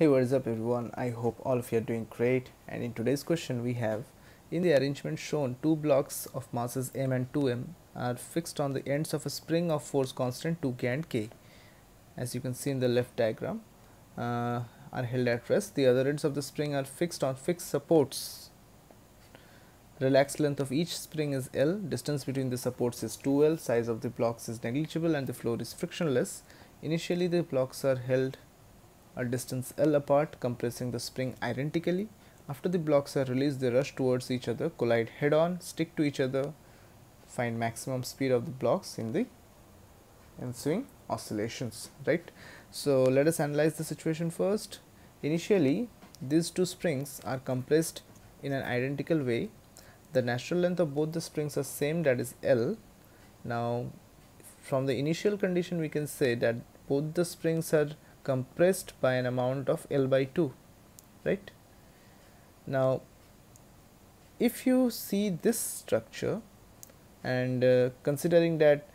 Hey, what is up everyone? I hope all of you are doing great. And in today's question we have, in the arrangement shown, two blocks of masses m and 2m are fixed on the ends of a spring of force constant 2k and k. As you can see in the left diagram, are held at rest. The other ends of the spring are fixed on fixed supports. Relaxed length of each spring is L, distance between the supports is 2L, size of the blocks is negligible and the floor is frictionless. Initially the blocks are held a distance L apart, compressing the spring identically. After the blocks are released, they rush towards each other, collide head on, stick to each other, find maximum speed of the blocks in the ensuing oscillations, right? So let us analyze the situation first. Initially, these two springs are compressed in an identical way. The natural length of both the springs are same, that is L. Now, from the initial condition, we can say that both the springs are compressed by an amount of L by 2, right? Now, if you see this structure and considering that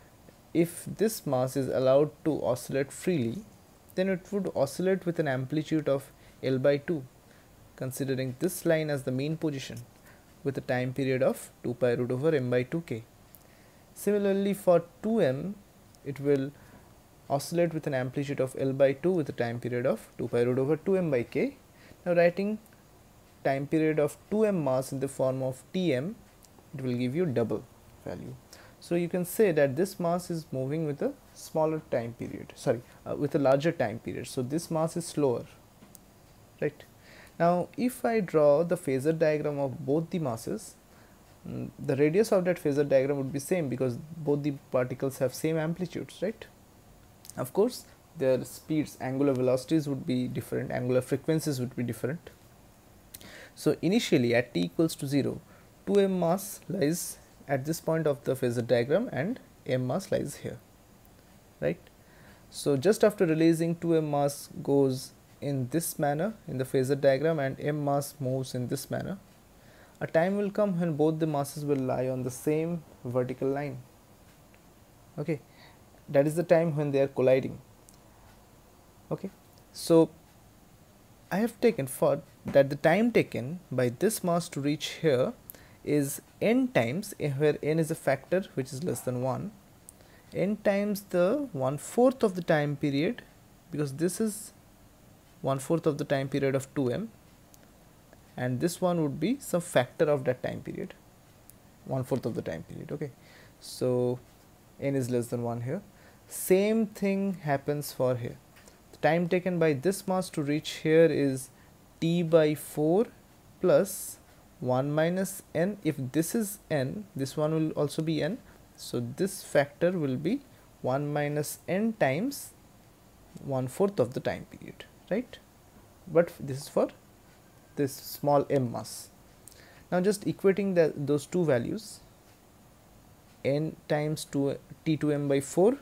if this mass is allowed to oscillate freely, then it would oscillate with an amplitude of L by 2, considering this line as the mean position with a time period of 2 pi root over m by 2k. Similarly, for 2m, it will oscillate with an amplitude of L by 2 with a time period of 2 pi root over 2m by k. Now, writing time period of 2m mass in the form of Tm, it will give you double value. So, you can say that this mass is moving with a smaller time period, with a larger time period. So, this mass is slower, right? Now, if I draw the phasor diagram of both the masses, the radius of that phasor diagram would be same because both the particles have same amplitudes, right? Of course, their speeds, angular velocities would be different, angular frequencies would be different. So, initially at t equals to 0, 2m mass lies at this point of the phasor diagram and m mass lies here, right? So, just after releasing, 2m mass goes in this manner in the phasor diagram and m mass moves in this manner. A time will come when both the masses will lie on the same vertical line. Okay. That is the time when they are colliding. Okay, so I have taken for that the time taken by this mass to reach here is n times, where n is a factor which is less than 1, n times the 1/4 of the time period, because this is 1/4 of the time period of 2m and this one would be some factor of that time period, 1/4 of the time period. Okay, so n is less than 1 here. Same thing happens for here. The time taken by this mass to reach here is t by 4 plus 1 minus n. If this is n, this one will also be n. So, this factor will be 1 minus n times 1/4 of the time period, right? But this is for this small m mass. Now, just equating those two values, n times t2m by 4,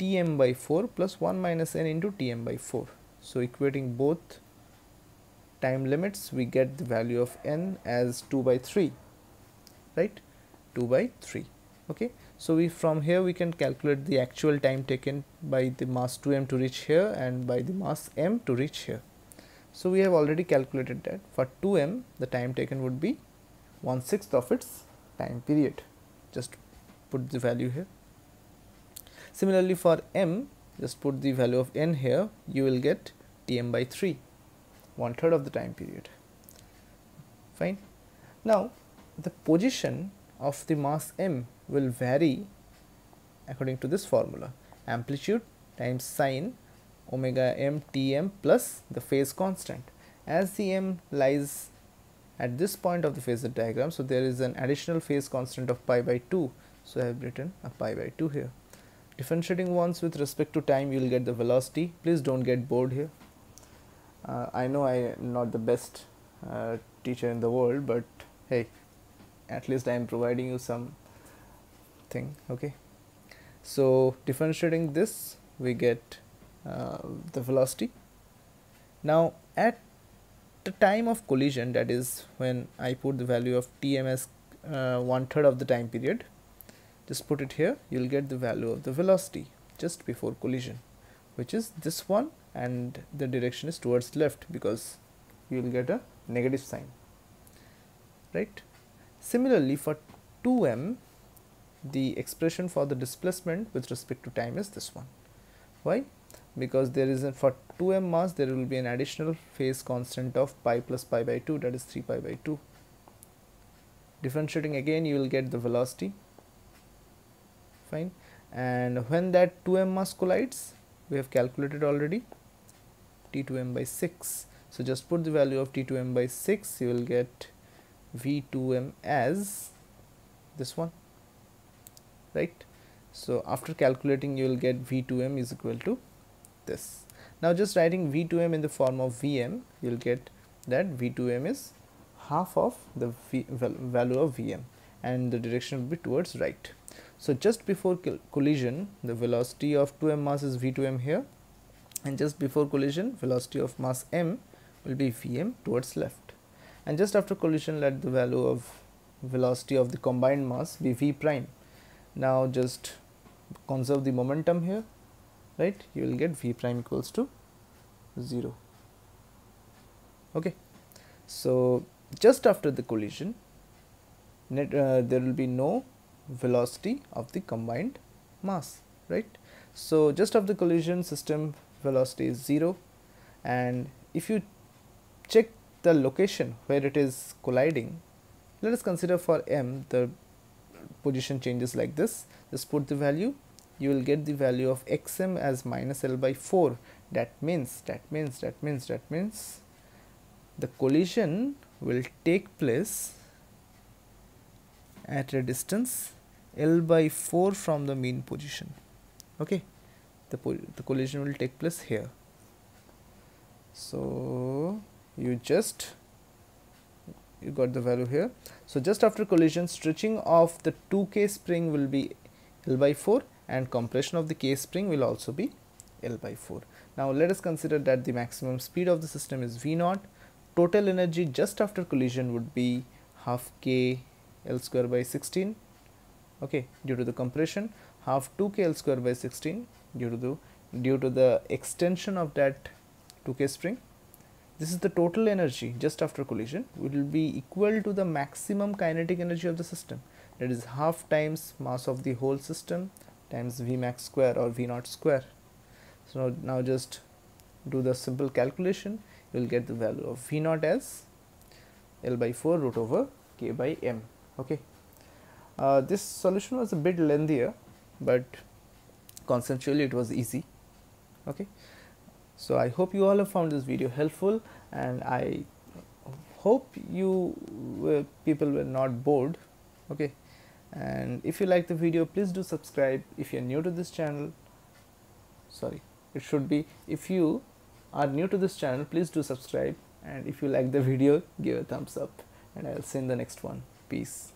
tm by 4 plus 1 minus n into tm by 4. So, equating both time limits, we get the value of n as 2 by 3, right? 2 by 3, okay. So, from here we can calculate the actual time taken by the mass 2m to reach here and by the mass m to reach here. So, we have already calculated that for 2m, the time taken would be 1/6 of its time period. Just put the value here. Similarly, for m, just put the value of n here, you will get tm by 3, 1/3 of the time period. Fine. Now, the position of the mass m will vary according to this formula, amplitude times sine omega m tm plus the phase constant. As the m lies at this point of the phasor diagram, so there is an additional phase constant of pi by 2. So, I have written a pi by 2 here. Differentiating once with respect to time, you will get the velocity. Please don't get bored here. I know I am not the best teacher in the world, but hey, at least I am providing you some thing. Okay. So, differentiating this, we get the velocity. Now, at the time of collision, that is when I put the value of tm as 1/3 of the time period, just put it here, you will get the value of the velocity just before collision, which is this one and the direction is towards left because you will get a negative sign, right. Similarly, for 2m, the expression for the displacement with respect to time is this one. Why? Because there is a, for 2m mass there will be an additional phase constant of pi plus pi by 2, that is 3 pi by 2. Differentiating again you will get the velocity, fine. And when that 2m mass collides, we have calculated already, T2m by 6. So, just put the value of T2m by 6, you will get V2m as this one, right. So, after calculating you will get V2m is equal to this. Now, just writing V2m in the form of Vm, you will get that V2m is half of the value of Vm and the direction will be towards right. So, just before collision the velocity of 2m mass is V2m here, and just before collision velocity of mass m will be Vm towards left, and just after collision let the value of velocity of the combined mass be V prime. Now, just conserve the momentum here, right, you will get V prime equals to 0. Okay. So, just after the collision there will be no velocity of the combined mass, right. So, just after the collision system velocity is 0, and if you check the location where it is colliding, let us consider for m the position changes like this. Just put the value, you will get the value of xm as minus L by 4. That means the collision will take place at a distance L by 4 from the mean position. Okay, the collision will take place here. So, you got the value here. So, just after collision stretching of the 2K spring will be L by 4 and compression of the K spring will also be L by 4. Now, let us consider that the maximum speed of the system is V0. Total energy just after collision would be half K L square by 16, okay, due to the compression, half 2K L square by 16 due to the extension of that 2K spring. This is the total energy just after collision, which will be equal to the maximum kinetic energy of the system, that is half times mass of the whole system times V max square or V naught square. So, now just do the simple calculation, you will get the value of V naught as L by 4 root over K by m. Okay. This solution was a bit lengthier, but conceptually it was easy. Okay. So, I hope you all have found this video helpful, and I hope you people were not bored. Okay. And if you like the video, please do subscribe. If you are new to this channel, sorry, it should be if you are new to this channel, please do subscribe, and if you like the video, give a thumbs up. And I will see you in the next one. Peace.